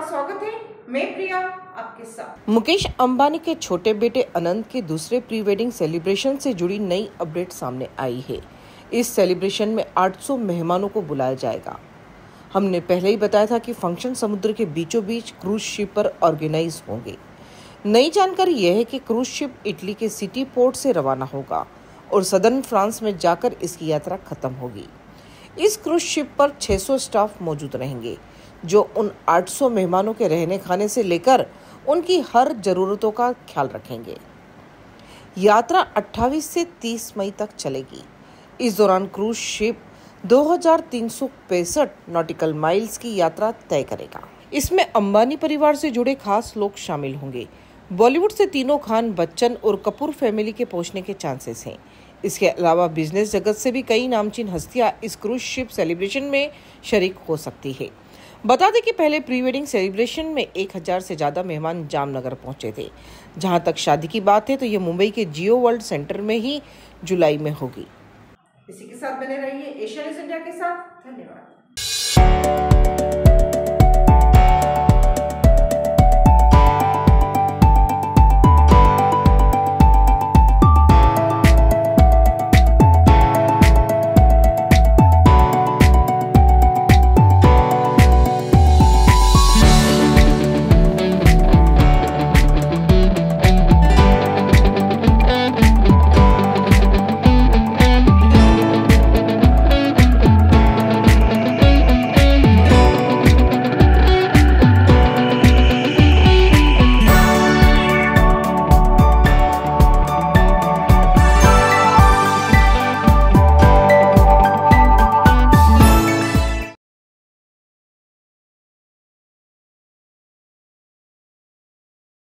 आपका स्वागत है। मैं प्रिया आपके साथ। मुकेश अंबानी के छोटे बेटे अनंत के दूसरे प्री वेडिंग सेलिब्रेशन से जुड़ी नई अपडेट सामने आई है। इस सेलिब्रेशन में 800 मेहमानों को बुलाया जाएगा। हमने पहले ही बताया था कि फंक्शन समुद्र के बीचों बीच क्रूज शिप पर ऑर्गेनाइज होंगे। नई जानकारी यह है कि क्रूज शिप इटली के सिटी पोर्ट से रवाना होगा और सदर्न फ्रांस में जाकर इसकी यात्रा खत्म होगी। इस क्रूज शिप पर 600 स्टाफ मौजूद रहेंगे जो उन 800 मेहमानों के रहने खाने से लेकर उनकी हर जरूरतों का ख्याल रखेंगे। यात्रा 28 से 30 मई तक चलेगी। इस दौरान क्रूज शिप 2365 नॉटिकल माइल्स की यात्रा तय करेगा। इसमें अंबानी परिवार से जुड़े खास लोग शामिल होंगे। बॉलीवुड से तीनों खान, बच्चन और कपूर फैमिली के पहुंचने के चांसेस हैं। इसके अलावा बिजनेस जगत से भी कई नामचीन हस्तियां इस क्रूज शिप सेलिब्रेशन में शरीक हो सकती है। बता दें कि पहले प्री वेडिंग सेलिब्रेशन में 1000 से ज़्यादा मेहमान जामनगर पहुंचे थे। जहां तक शादी की बात है तो ये मुंबई के जियो वर्ल्ड सेंटर में ही जुलाई में होगी। इसी के साथ बने रहिए एशिया न्यूज़ इंडिया के साथ। धन्यवाद।